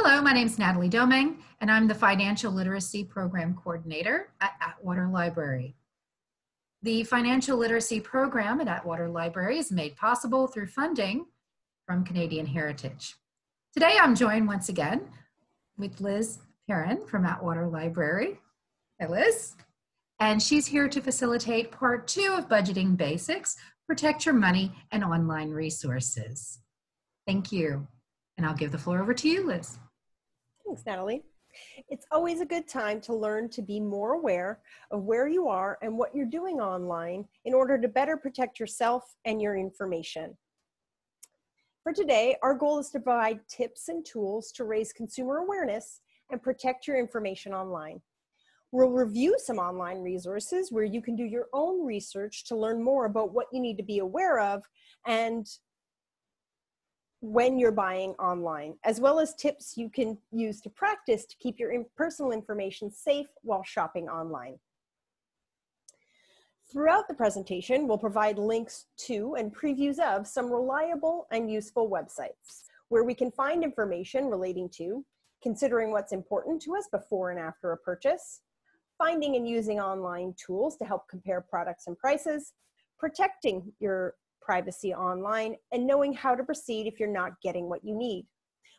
Hello, my name is Natalie Doming, and I'm the Financial Literacy Program Coordinator at Atwater Library. The Financial Literacy Program at Atwater Library is made possible through funding from Canadian Heritage. Today, I'm joined once again with Liz Perrin from Atwater Library. Hi, Liz. And she's here to facilitate part two of Budgeting Basics, Protect Your Money and Online Resources. Thank you. And I'll give the floor over to you, Liz. Thanks, Natalie. It's always a good time to learn to be more aware of where you are and what you're doing online in order to better protect yourself and your information. For today, our goal is to provide tips and tools to raise consumer awareness and protect your information online. We'll review some online resources where you can do your own research to learn more about what you need to be aware of and when you're buying online, as well as tips you can use to practice to keep your personal information safe while shopping online. Throughout the presentation, we'll provide links to and previews of some reliable and useful websites where we can find information relating to considering what's important to us before and after a purchase, finding and using online tools to help compare products and prices, protecting your privacy online, and knowing how to proceed if you're not getting what you need.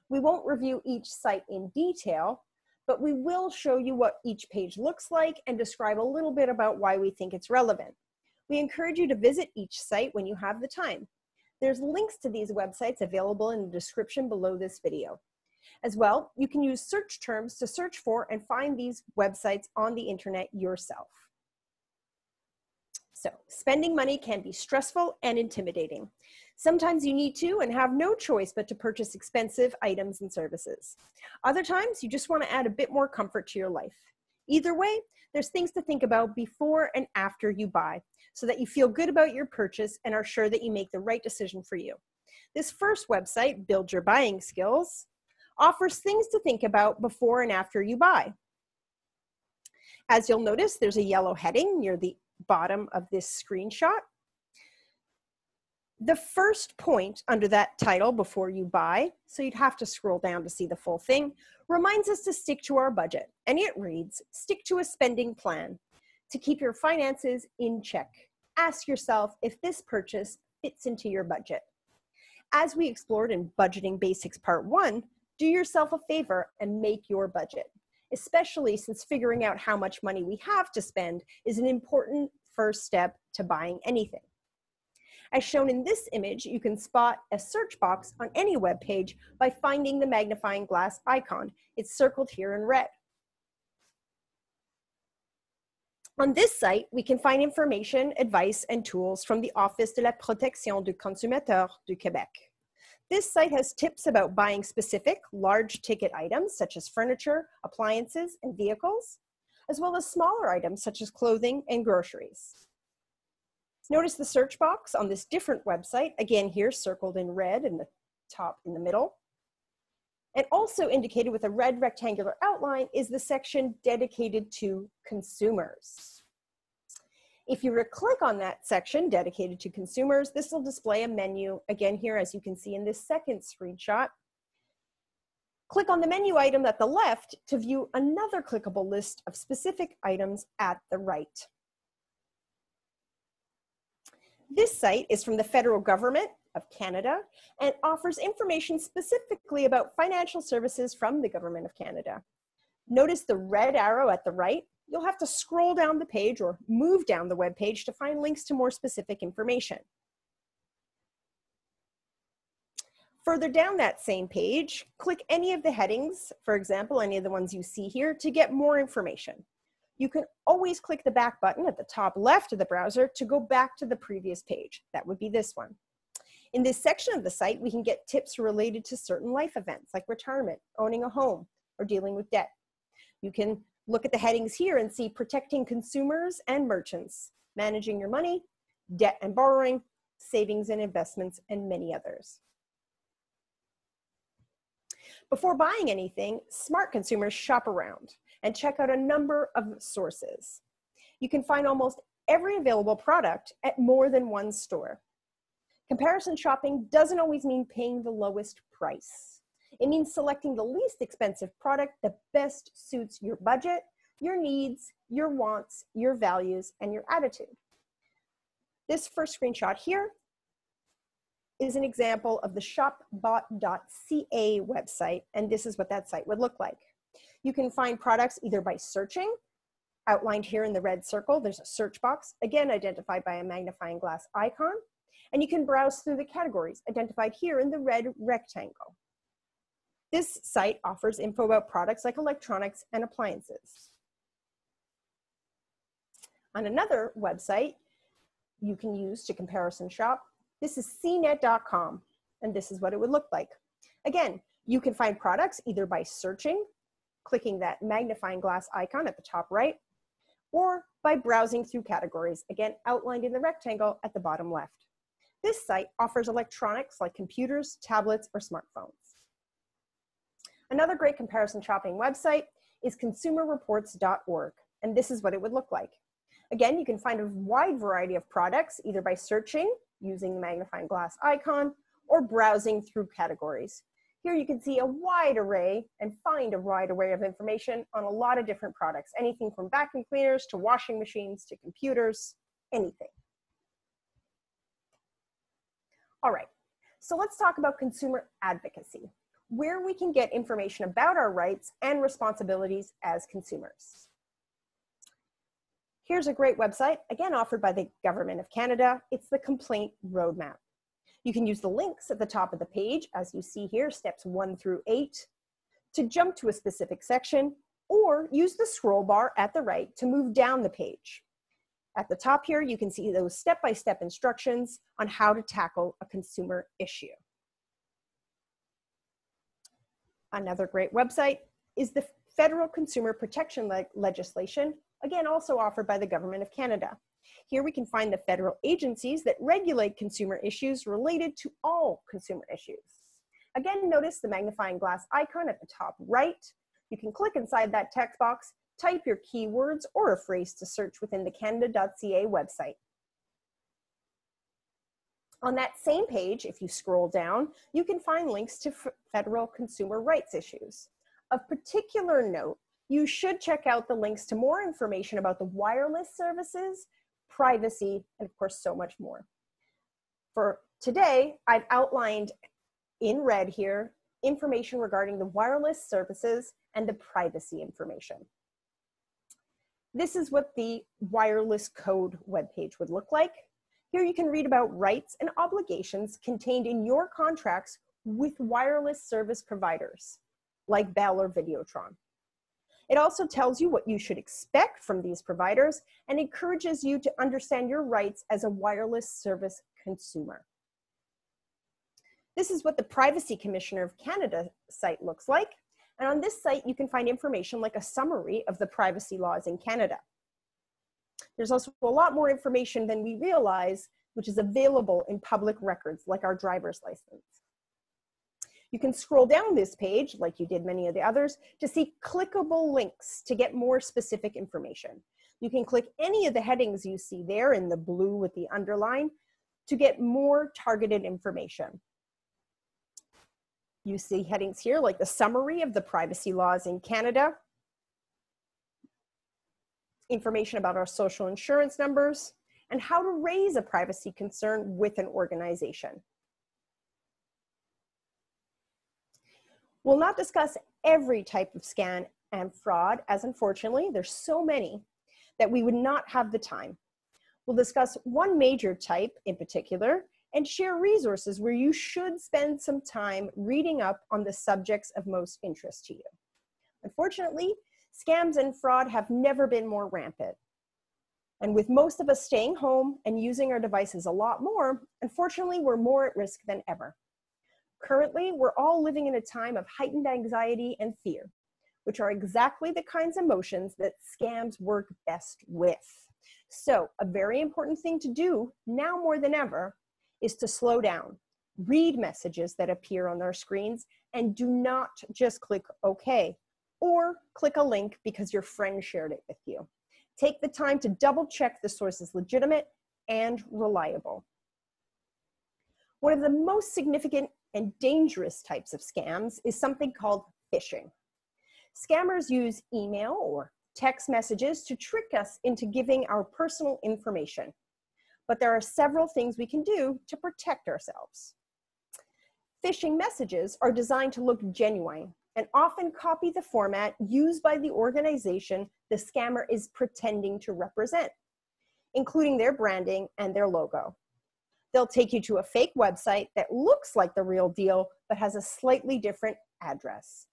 We won't review each site in detail, but we will show you what each page looks like and describe a little bit about why we think it's relevant. We encourage you to visit each site when you have the time. There's links to these websites available in the description below this video. As well, you can use search terms to search for and find these websites on the internet yourself. So, spending money can be stressful and intimidating. Sometimes you need to and have no choice but to purchase expensive items and services. Other times, you just want to add a bit more comfort to your life. Either way, there's things to think about before and after you buy so that you feel good about your purchase and are sure that you make the right decision for you. This first website, Build Your Buying Skills, offers things to think about before and after you buy. As you'll notice, there's a yellow heading near the bottom of this screenshot. The first point under that title, before you buy, so you'd have to scroll down to see the full thing, reminds us to stick to our budget, and it reads, stick to a spending plan to keep your finances in check. Ask yourself if this purchase fits into your budget. As we explored in Budgeting Basics Part 1, do yourself a favor and make your budget, especially since figuring out how much money we have to spend is an important first step to buying anything. As shown in this image, you can spot a search box on any web page by finding the magnifying glass icon. It's circled here in red. On this site, we can find information, advice, and tools from the Office de la Protection du Consommateur du Quebec. This site has tips about buying specific large ticket items such as furniture, appliances, and vehicles, as well as smaller items such as clothing and groceries. Notice the search box on this different website, again here circled in red in the top in the middle. And also indicated with a red rectangular outline is the section dedicated to consumers. If you click on that section dedicated to consumers, this will display a menu again here, as you can see in this second screenshot. Click on the menu item at the left to view another clickable list of specific items at the right. This site is from the federal government of Canada and offers information specifically about financial services from the government of Canada. Notice the red arrow at the right. You'll have to scroll down the page or move down the web page to find links to more specific information. Further down that same page, click any of the headings, for example, any of the ones you see here, to get more information. You can always click the back button at the top left of the browser to go back to the previous page. That would be this one. In this section of the site, we can get tips related to certain life events like retirement, owning a home, or dealing with debt. You can look at the headings here and see protecting consumers and merchants, managing your money, debt and borrowing, savings and investments, and many others. Before buying anything, smart consumers shop around and check out a number of sources. You can find almost every available product at more than one store. Comparison shopping doesn't always mean paying the lowest price. It means selecting the least expensive product that best suits your budget, your needs, your wants, your values, and your attitude. This first screenshot here is an example of the shopbot.ca website, and this is what that site would look like. You can find products either by searching, outlined here in the red circle, there's a search box, again identified by a magnifying glass icon, and you can browse through the categories, identified here in the red rectangle. This site offers info about products like electronics and appliances. On another website you can use to comparison shop, this is cnet.com, and this is what it would look like. Again, you can find products either by searching, clicking that magnifying glass icon at the top right, or by browsing through categories, again outlined in the rectangle at the bottom left. This site offers electronics like computers, tablets, or smartphones. Another great comparison shopping website is consumerreports.org, and this is what it would look like. Again, you can find a wide variety of products either by searching, using the magnifying glass icon, or browsing through categories. Here you can see a wide array and find a wide array of information on a lot of different products, anything from vacuum cleaners to washing machines to computers, anything. All right, so let's talk about consumer advocacy, where we can get information about our rights and responsibilities as consumers. Here's a great website, again offered by the Government of Canada. It's the Complaint Roadmap. You can use the links at the top of the page, as you see here, steps 1 through 8, to jump to a specific section, or use the scroll bar at the right to move down the page. At the top here, you can see those step-by-step instructions on how to tackle a consumer issue. Another great website is the Federal Consumer Protection Legislation, again also offered by the Government of Canada. Here we can find the federal agencies that regulate consumer issues related to all consumer issues. Again, notice the magnifying glass icon at the top right. You can click inside that text box, type your keywords or a phrase to search within the canada.ca website. On that same page, if you scroll down, you can find links to federal consumer rights issues. Of particular note, you should check out the links to more information about the wireless services, privacy, and of course, so much more. For today, I've outlined in red here, information regarding the wireless services and the privacy information. This is what the Wireless Code webpage would look like. Here you can read about rights and obligations contained in your contracts with wireless service providers, like Bell or Videotron. It also tells you what you should expect from these providers and encourages you to understand your rights as a wireless service consumer. This is what the Privacy Commissioner of Canada site looks like. And on this site, you can find information like a summary of the privacy laws in Canada. There's also a lot more information than we realize, which is available in public records like our driver's license. You can scroll down this page, like you did many of the others, to see clickable links to get more specific information. You can click any of the headings you see there in the blue with the underline to get more targeted information. You see headings here like the summary of the privacy laws in Canada, information about our social insurance numbers, and how to raise a privacy concern with an organization. We'll not discuss every type of scan and fraud, as unfortunately there's so many that we would not have the time. We'll discuss one major type in particular and share resources where you should spend some time reading up on the subjects of most interest to you. Unfortunately, scams and fraud have never been more rampant. And with most of us staying home and using our devices a lot more, unfortunately, we're more at risk than ever. Currently, we're all living in a time of heightened anxiety and fear, which are exactly the kinds of emotions that scams work best with. So a very important thing to do now more than ever is to slow down, read messages that appear on our screens, and do not just click OK or click a link because your friend shared it with you. Take the time to double check the source is legitimate and reliable. One of the most significant and dangerous types of scams is something called phishing. Scammers use email or text messages to trick us into giving our personal information. But there are several things we can do to protect ourselves. Phishing messages are designed to look genuine and often copy the format used by the organization the scammer is pretending to represent, including their branding and their logo. They'll take you to a fake website that looks like the real deal, but has a slightly different address.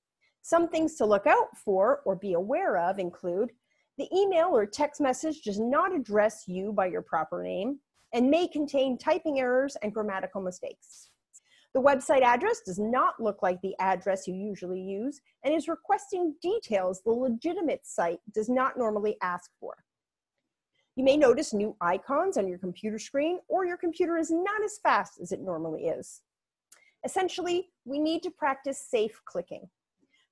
Some things to look out for or be aware of include: the email or text message does not address you by your proper name and may contain typing errors and grammatical mistakes. The website address does not look like the address you usually use and is requesting details the legitimate site does not normally ask for. You may notice new icons on your computer screen, or your computer is not as fast as it normally is. Essentially, we need to practice safe clicking.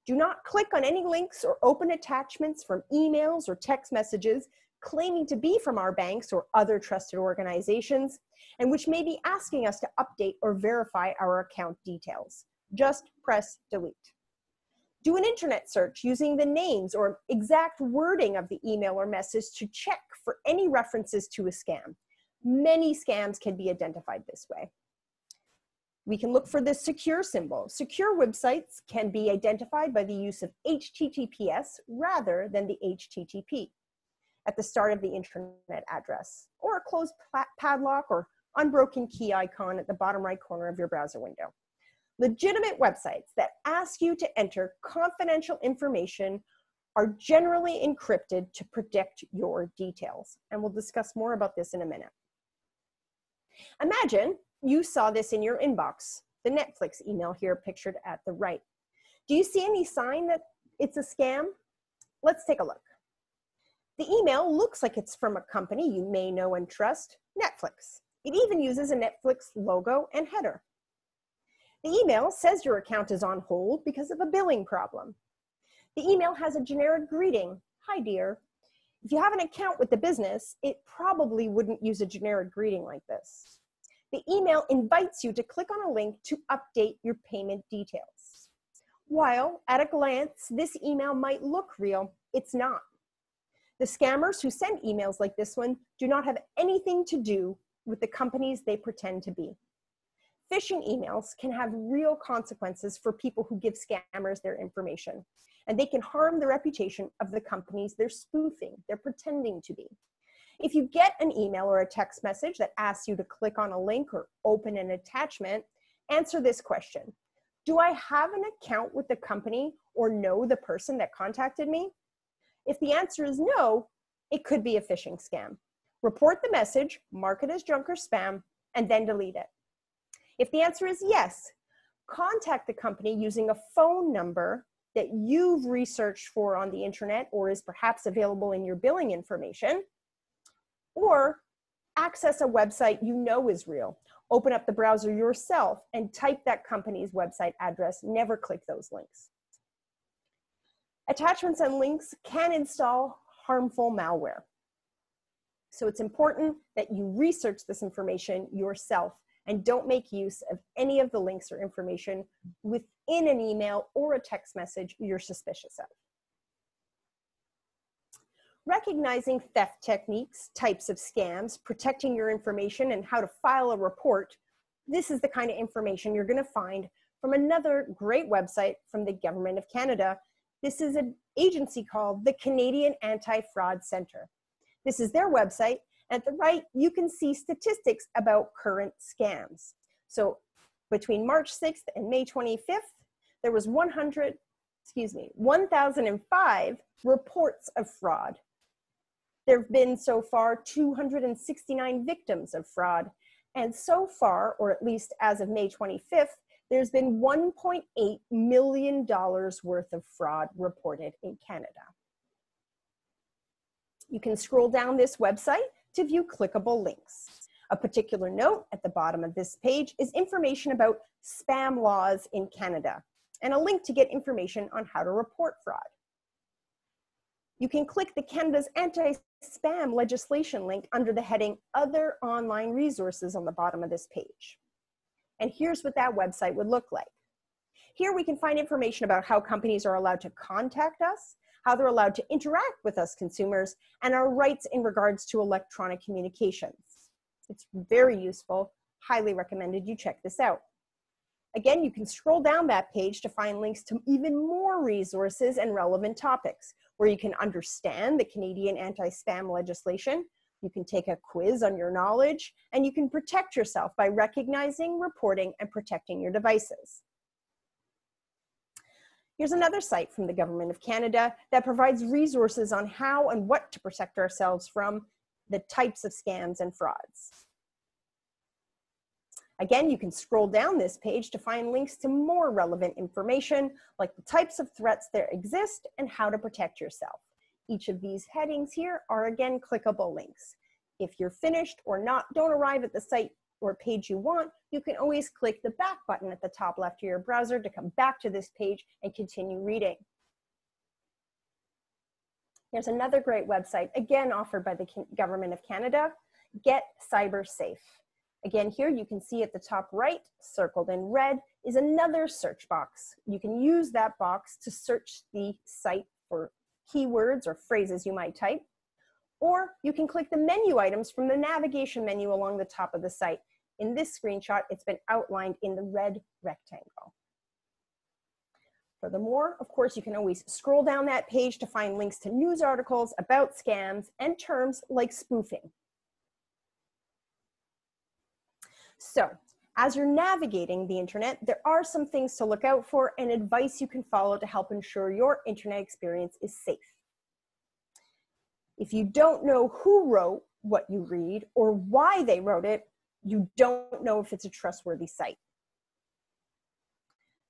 Do not click on any links or open attachments from emails or text messages claiming to be from our banks or other trusted organizations, and which may be asking us to update or verify our account details. Just press delete. Do an internet search using the names or exact wording of the email or message to check for any references to a scam. Many scams can be identified this way. We can look for the secure symbol. Secure websites can be identified by the use of HTTPS rather than the HTTP at the start of the internet address, or a closed padlock or unbroken key icon at the bottom right corner of your browser window. Legitimate websites that ask you to enter confidential information are generally encrypted to protect your details. And we'll discuss more about this in a minute. Imagine you saw this in your inbox, the Netflix email here pictured at the right. Do you see any sign that it's a scam? Let's take a look. The email looks like it's from a company you may know and trust, Netflix. It even uses a Netflix logo and header. The email says your account is on hold because of a billing problem. The email has a generic greeting, "Hi dear." If you have an account with the business, it probably wouldn't use a generic greeting like this. The email invites you to click on a link to update your payment details. While at a glance, this email might look real, it's not. The scammers who send emails like this one do not have anything to do with the companies they pretend to be. Phishing emails can have real consequences for people who give scammers their information, and they can harm the reputation of the companies they're spoofing, they're pretending to be. If you get an email or a text message that asks you to click on a link or open an attachment, answer this question: do I have an account with the company or know the person that contacted me? If the answer is no, it could be a phishing scam. Report the message, mark it as junk or spam, and then delete it. If the answer is yes, contact the company using a phone number that you've researched for on the internet or is perhaps available in your billing information, or access a website you know is real. Open up the browser yourself and type that company's website address. Never click those links. Attachments and links can install harmful malware. So it's important that you research this information yourself and don't make use of any of the links or information within an email or a text message you're suspicious of. Recognizing theft techniques, types of scams, protecting your information, and how to file a report — this is the kind of information you're going to find from another great website from the Government of Canada. This is an agency called the Canadian Anti-Fraud Centre. This is their website. At the right, you can see statistics about current scams. So between March 6th and May 25th, there was 1,005 reports of fraud. There have been so far 269 victims of fraud. And so far, or at least as of May 25th, there's been $1.8 million worth of fraud reported in Canada. You can scroll down this website to view clickable links. A particular note at the bottom of this page is information about spam laws in Canada and a link to get information on how to report fraud. You can click the Canada's Anti-Spam Legislation link under the heading Other Online Resources on the bottom of this page. And here's what that website would look like. Here we can find information about how companies are allowed to contact us, how they're allowed to interact with us consumers, and our rights in regards to electronic communications. It's very useful. Highly recommended you check this out. Again, you can scroll down that page to find links to even more resources and relevant topics, where you can understand the Canadian anti-spam legislation, you can take a quiz on your knowledge, and you can protect yourself by recognizing, reporting, and protecting your devices. Here's another site from the Government of Canada that provides resources on how and what to protect ourselves from the types of scams and frauds. Again, you can scroll down this page to find links to more relevant information, like the types of threats that exist and how to protect yourself. Each of these headings here are, again, clickable links. If you're finished or don't arrive at the site or page you want, you can always click the back button at the top left of your browser to come back to this page and continue reading. Here's another great website, again offered by the Government of Canada, Get Cyber Safe. Again, here you can see at the top right, circled in red, is another search box. You can use that box to search the site for keywords or phrases you might type, or you can click the menu items from the navigation menu along the top of the site. In this screenshot, it's been outlined in the red rectangle. Furthermore, of course, you can always scroll down that page to find links to news articles about scams and terms like spoofing. So, as you're navigating the internet, there are some things to look out for and advice you can follow to help ensure your internet experience is safe. If you don't know who wrote what you read or why they wrote it, you don't know if it's a trustworthy site.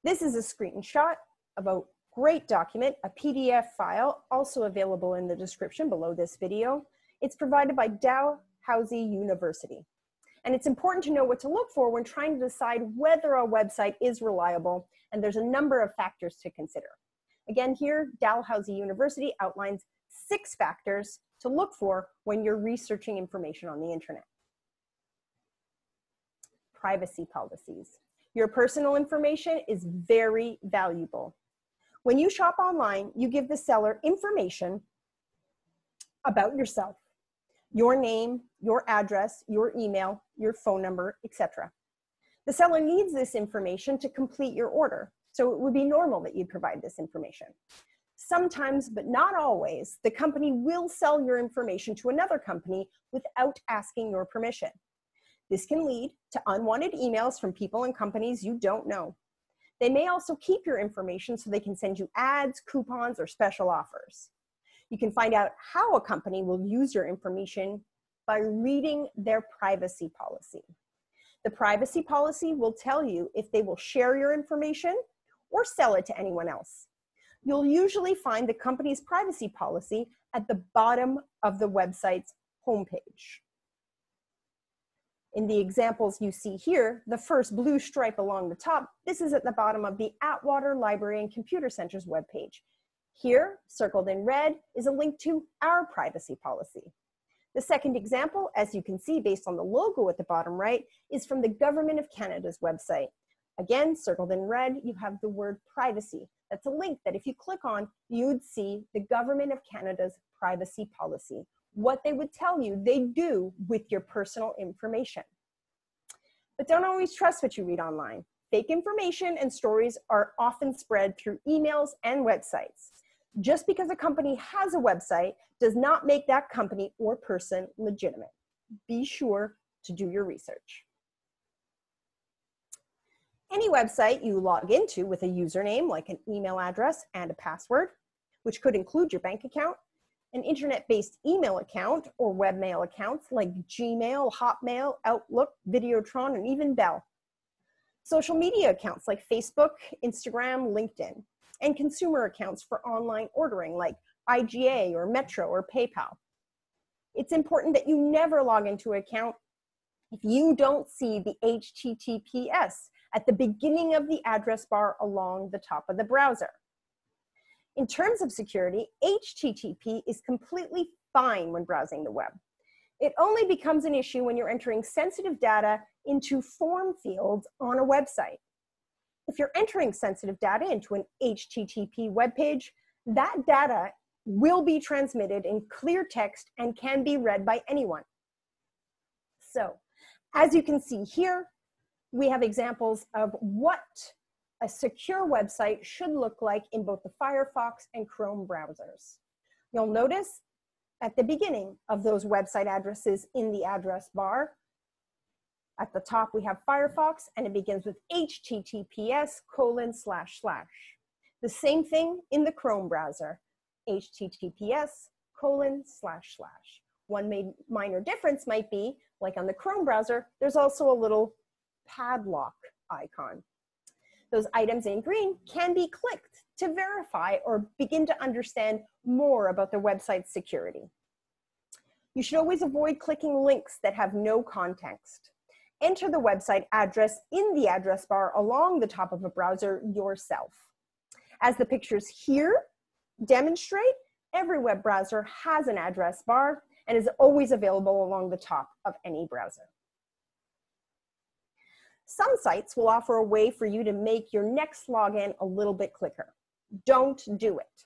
This is a screenshot of a great document, a PDF file, also available in the description below this video. It's provided by Dalhousie University. And it's important to know what to look for when trying to decide whether a website is reliable, and there's a number of factors to consider. Again, here, Dalhousie University outlines 6 factors to look for when you're researching information on the internet. Privacy policies. Your personal information is very valuable. When you shop online, you give the seller information about yourself. Your name, your address, your email, your phone number, etc. The seller needs this information to complete your order, so it would be normal that you provide this information. Sometimes, but not always, the company will sell your information to another company without asking your permission. This can lead to unwanted emails from people and companies you don't know. They may also keep your information so they can send you ads, coupons, or special offers. You can find out how a company will use your information by reading their privacy policy. The privacy policy will tell you if they will share your information or sell it to anyone else. You'll usually find the company's privacy policy at the bottom of the website's homepage. In the examples you see here, the first blue stripe along the top, this is at the bottom of the Atwater Library and Computer Centre's webpage. Here, circled in red, is a link to our privacy policy. The second example, as you can see based on the logo at the bottom right, is from the Government of Canada's website. Again, circled in red, you have the word privacy. That's a link that if you click on, you'd see the Government of Canada's privacy policy, what they would tell you they do with your personal information. But don't always trust what you read online. Fake information and stories are often spread through emails and websites. Just because a company has a website does not make that company or person legitimate. Be sure to do your research. Any website you log into with a username, like an email address and a password, which could include your bank account, an internet-based email account or webmail accounts like Gmail, Hotmail, Outlook, Videotron, and even Bell. Social media accounts like Facebook, Instagram, LinkedIn, and consumer accounts for online ordering like IGA or Metro or PayPal. It's important that you never log into an account if you don't see the HTTPS at the beginning of the address bar along the top of the browser. In terms of security, HTTP is completely fine when browsing the web. It only becomes an issue when you're entering sensitive data into form fields on a website. If you're entering sensitive data into an HTTP web page, that data will be transmitted in clear text and can be read by anyone. So, as you can see here, we have examples of what a secure website should look like in both the Firefox and Chrome browsers. You'll notice at the beginning of those website addresses in the address bar, at the top we have Firefox, and it begins with https://. The same thing in the Chrome browser, https://. One minor difference might be, like on the Chrome browser, there's also a little padlock icon. Those items in green can be clicked to verify or begin to understand more about the website's security. You should always avoid clicking links that have no context. Enter the website address in the address bar along the top of a browser yourself. As the pictures here demonstrate, every web browser has an address bar and is always available along the top of any browser. Some sites will offer a way for you to make your next login a little bit quicker. Don't do it.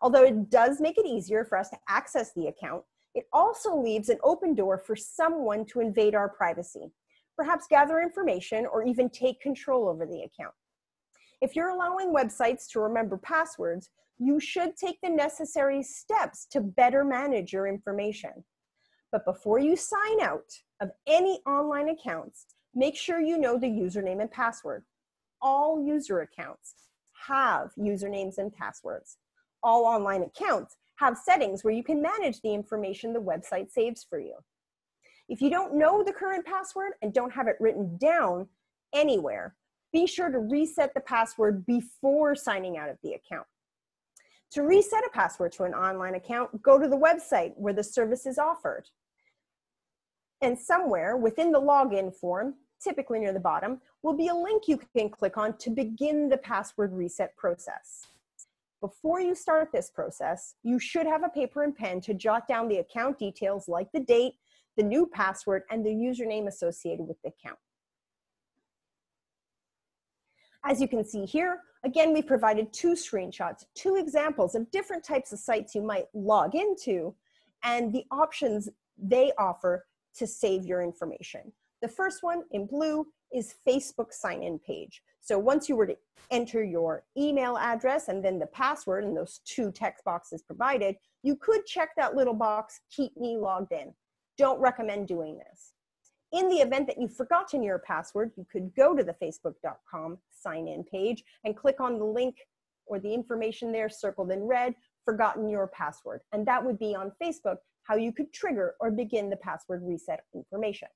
Although it does make it easier for us to access the account, it also leaves an open door for someone to invade our privacy, perhaps gather information or even take control over the account. If you're allowing websites to remember passwords, you should take the necessary steps to better manage your information. But before you sign out of any online accounts, make sure you know the username and password. All user accounts have usernames and passwords. All online accounts have settings where you can manage the information the website saves for you. If you don't know the current password and don't have it written down anywhere, be sure to reset the password before signing out of the account. To reset a password to an online account, go to the website where the service is offered. And somewhere within the login form, typically near the bottom, will be a link you can click on to begin the password reset process. Before you start this process, you should have a paper and pen to jot down the account details like the date, the new password, and the username associated with the account. As you can see here, again, we provided two screenshots, two examples of different types of sites you might log into and the options they offer to save your information. The first one in blue is Facebook sign-in page. So once you were to enter your email address and then the password and those two text boxes provided, you could check that little box, keep me logged in. Don't recommend doing this. In the event that you've forgotten your password, you could go to the facebook.com sign-in page and click on the link or the information there circled in red, forgotten your password. And that would be on Facebook how you could trigger or begin the password reset information.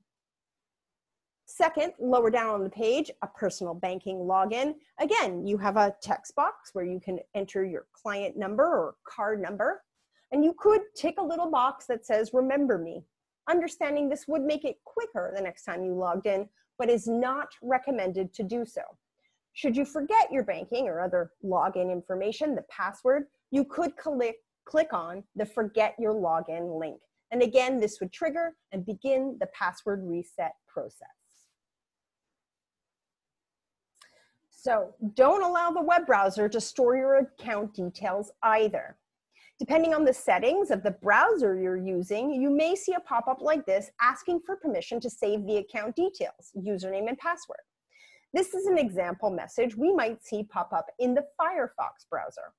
Second, lower down on the page, a personal banking login. Again, you have a text box where you can enter your client number or card number, and you could tick a little box that says, remember me. Understanding this would make it quicker the next time you logged in, but is not recommended to do so. Should you forget your banking or other login information, the password, you could click on the Forget Your Login link. And again, this would trigger and begin the password reset process. So don't allow the web browser to store your account details either. Depending on the settings of the browser you're using, you may see a pop-up like this asking for permission to save the account details, username and password. This is an example message we might see pop up in the Firefox browser.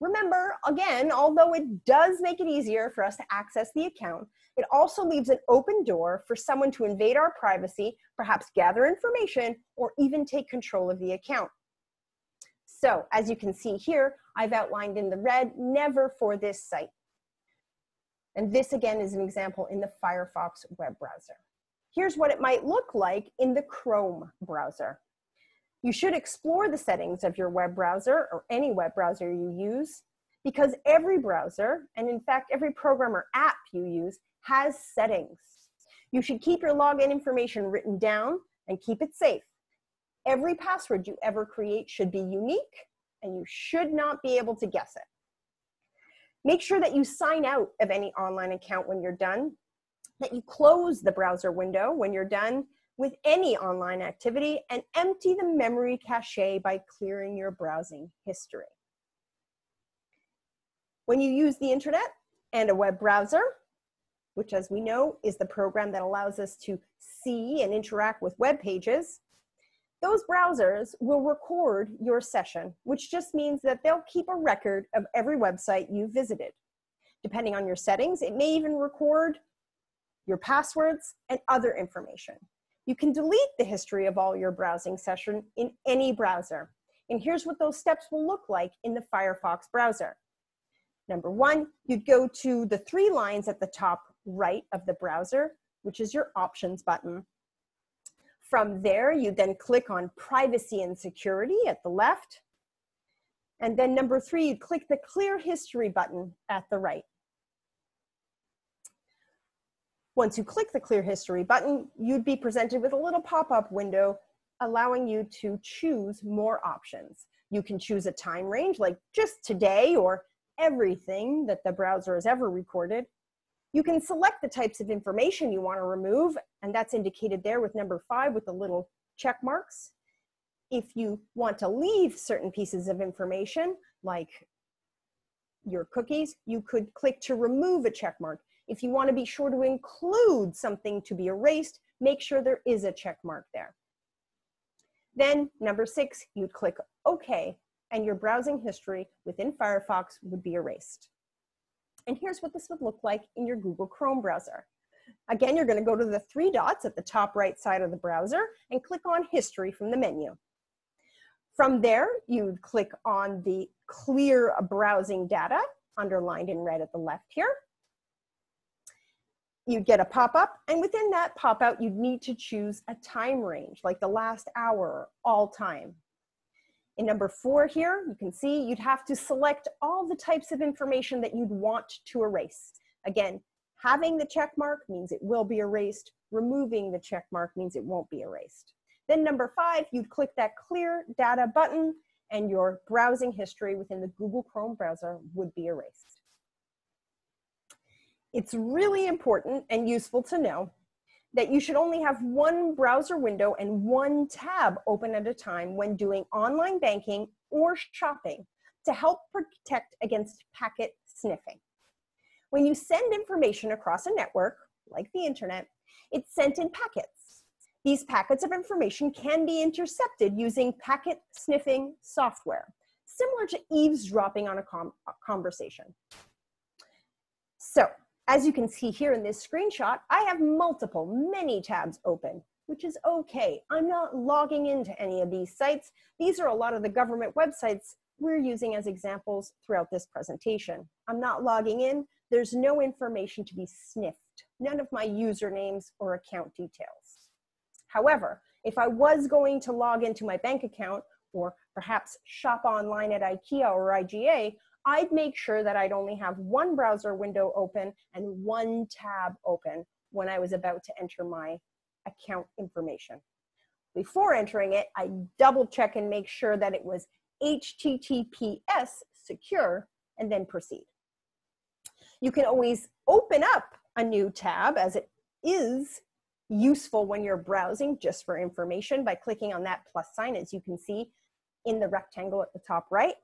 Remember, again, although it does make it easier for us to access the account, it also leaves an open door for someone to invade our privacy, perhaps gather information, or even take control of the account. So, as you can see here, I've outlined in the red, never for this site. And this, again, is an example in the Firefox web browser. Here's what it might look like in the Chrome browser. You should explore the settings of your web browser or any web browser you use, because every browser, and in fact, every program or app you use, has settings. You should keep your login information written down and keep it safe. Every password you ever create should be unique, and you should not be able to guess it. Make sure that you sign out of any online account when you're done, that you close the browser window when you're done, with any online activity and empty the memory cache by clearing your browsing history. When you use the internet and a web browser, which as we know is the program that allows us to see and interact with web pages, those browsers will record your session, which just means that they'll keep a record of every website you visited. Depending on your settings, it may even record your passwords and other information. You can delete the history of all your browsing session in any browser. And here's what those steps will look like in the Firefox browser. Number 1, you'd go to the 3 lines at the top right of the browser, which is your options button. From there, you then click on privacy and security at the left. And then number 3, you click the clear history button at the right. Once you click the clear history button, you'd be presented with a little pop-up window allowing you to choose more options. You can choose a time range like just today or everything that the browser has ever recorded. You can select the types of information you want to remove, and that's indicated there with number 5 with the little check marks. If you want to leave certain pieces of information, like your cookies, you could click to remove a check mark. If you want to be sure to include something to be erased, make sure there is a check mark there. Then number 6, you'd click OK, and your browsing history within Firefox would be erased. And here's what this would look like in your Google Chrome browser. Again, you're going to go to the 3 dots at the top right side of the browser and click on History from the menu. From there, you'd click on the Clear Browsing Data, underlined in red at the left here. You'd get a pop-up, and within that pop-out, you'd need to choose a time range, like the last hour, all time. In number 4 here, you can see you'd have to select all the types of information that you'd want to erase. Again, having the check mark means it will be erased. Removing the check mark means it won't be erased. Then number 5, you'd click that clear data button, and your browsing history within the Google Chrome browser would be erased. It's really important and useful to know that you should only have one browser window and one tab open at a time when doing online banking or shopping to help protect against packet sniffing. When you send information across a network, like the internet, it's sent in packets. These packets of information can be intercepted using packet sniffing software, similar to eavesdropping on a conversation. So, as you can see here in this screenshot, I have many tabs open, which is okay. I'm not logging into any of these sites. These are a lot of the government websites we're using as examples throughout this presentation. I'm not logging in. There's no information to be sniffed, none of my usernames or account details. However, if I was going to log into my bank account or perhaps shop online at IKEA or IGA, I'd make sure that I'd only have one browser window open and one tab open when I was about to enter my account information. Before entering it, I double check and make sure that it was HTTPS secure and then proceed. You can always open up a new tab, as it is useful when you're browsing just for information, by clicking on that plus sign, as you can see in the rectangle at the top right.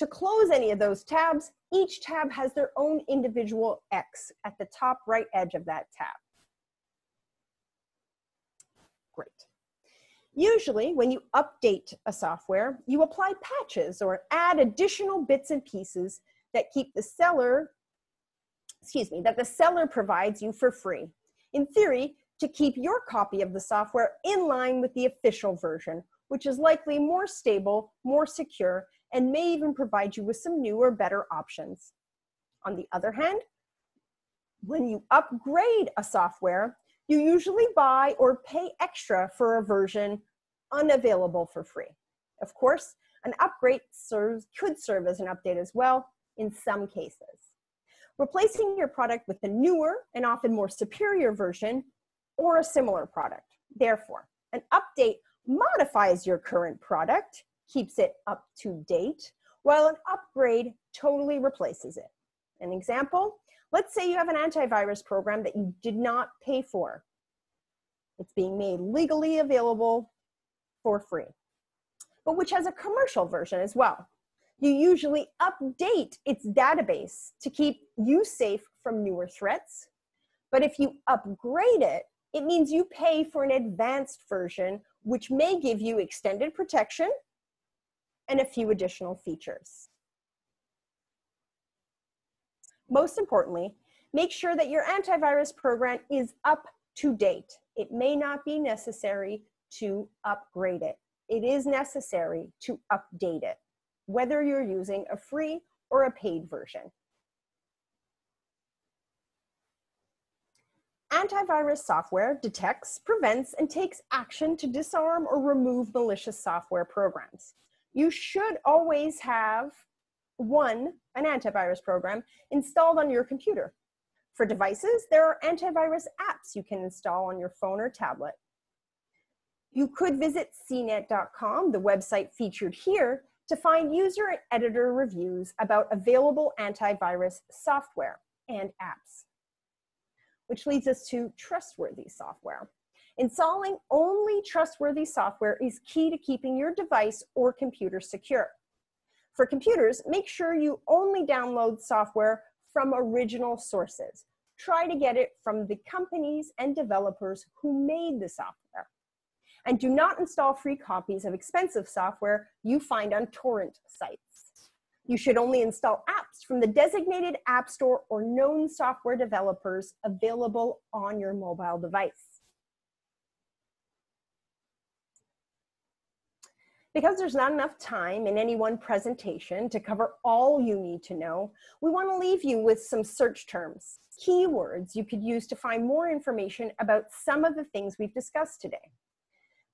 To close any of those tabs, each tab has their own individual X at the top right edge of that tab. Great. Usually, when you update a software, you apply patches or add additional bits and pieces that the seller provides you for free. In theory, to keep your copy of the software in line with the official version, which is likely more stable, more secure, and may even provide you with some new or better options. On the other hand, when you upgrade a software, you usually buy or pay extra for a version unavailable for free. Of course, an upgrade could serve as an update as well in some cases. Replacing your product with a newer and often more superior version or a similar product. Therefore, an update modifies your current product, keeps it up to date, while an upgrade totally replaces it. An example, let's say you have an antivirus program that you did not pay for. It's being made legally available for free, but which has a commercial version as well. You usually update its database to keep you safe from newer threats. But if you upgrade it, it means you pay for an advanced version, which may give you extended protection and a few additional features. Most importantly, make sure that your antivirus program is up to date. It may not be necessary to upgrade it. It is necessary to update it, whether you're using a free or a paid version. Antivirus software detects, prevents, and takes action to disarm or remove malicious software programs. You should always have an antivirus program installed on your computer. For devices, there are antivirus apps you can install on your phone or tablet. You could visit cnet.com, the website featured here, to find user and editor reviews about available antivirus software and apps. Which leads us to trustworthy software. Installing only trustworthy software is key to keeping your device or computer secure. For computers, make sure you only download software from original sources. Try to get it from the companies and developers who made the software. And do not install free copies of expensive software you find on torrent sites. You should only install apps from the designated app store or known software developers available on your mobile device. Because there's not enough time in any one presentation to cover all you need to know, we want to leave you with some search terms, keywords you could use to find more information about some of the things we've discussed today.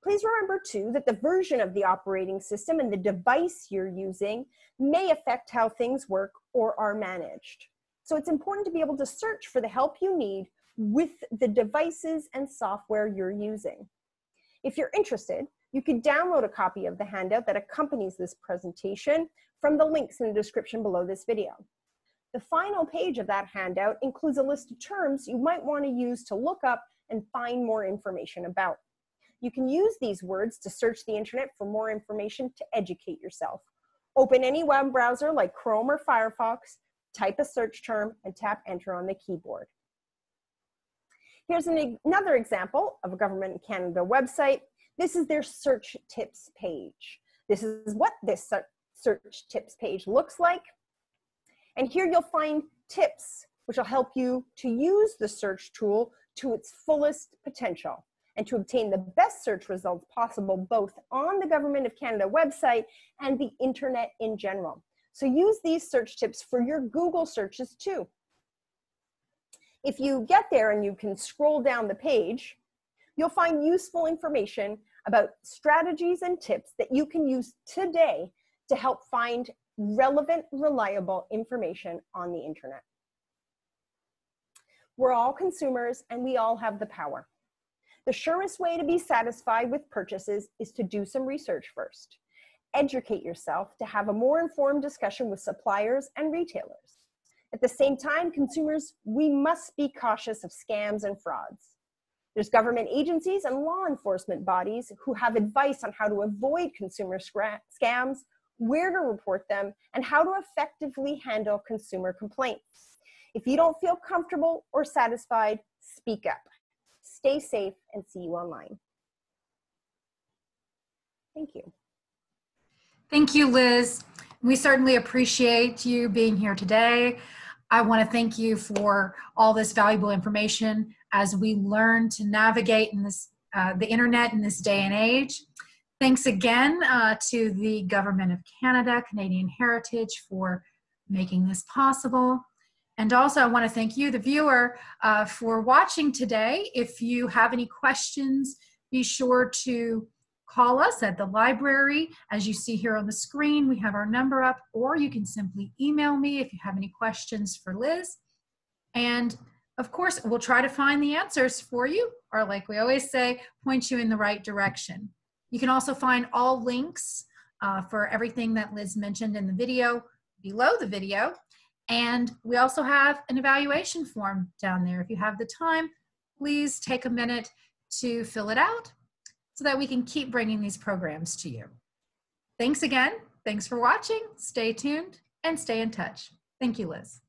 Please remember too that the version of the operating system and the device you're using may affect how things work or are managed. So it's important to be able to search for the help you need with the devices and software you're using. If you're interested, you can download a copy of the handout that accompanies this presentation from the links in the description below this video. The final page of that handout includes a list of terms you might want to use to look up and find more information about. You can use these words to search the internet for more information to educate yourself. Open any web browser like Chrome or Firefox, type a search term, and tap enter on the keyboard. Here's another example of a Government of Canada website. This is their search tips page. This is what this search tips page looks like. And here you'll find tips which will help you to use the search tool to its fullest potential and to obtain the best search results possible, both on the Government of Canada website and the internet in general. So use these search tips for your Google searches too. If you get there and you can scroll down the page, you'll find useful information about strategies and tips that you can use today to help find relevant, reliable information on the internet. We're all consumers and we all have the power. The surest way to be satisfied with purchases is to do some research first. Educate yourself to have a more informed discussion with suppliers and retailers. At the same time, consumers, we must be cautious of scams and frauds. There's government agencies and law enforcement bodies who have advice on how to avoid consumer scams, where to report them, and how to effectively handle consumer complaints. If you don't feel comfortable or satisfied, speak up. Stay safe and see you online. Thank you. Thank you, Liz. We certainly appreciate you being here today. I want to thank you for all this valuable information as we learn to navigate in this, the internet in this day and age. Thanks again to the Government of Canada, Canadian Heritage, for making this possible. And also, I want to thank you, the viewer, for watching today. If you have any questions, be sure to call us at the library. As you see here on the screen, we have our number up, or you can simply email me if you have any questions for Liz. And of course, we'll try to find the answers for you, or like we always say, point you in the right direction. You can also find all links for everything that Liz mentioned in the video below the video. And we also have an evaluation form down there. If you have the time, please take a minute to fill it out so that we can keep bringing these programs to you. Thanks again. Thanks for watching. Stay tuned and stay in touch. Thank you, Liz.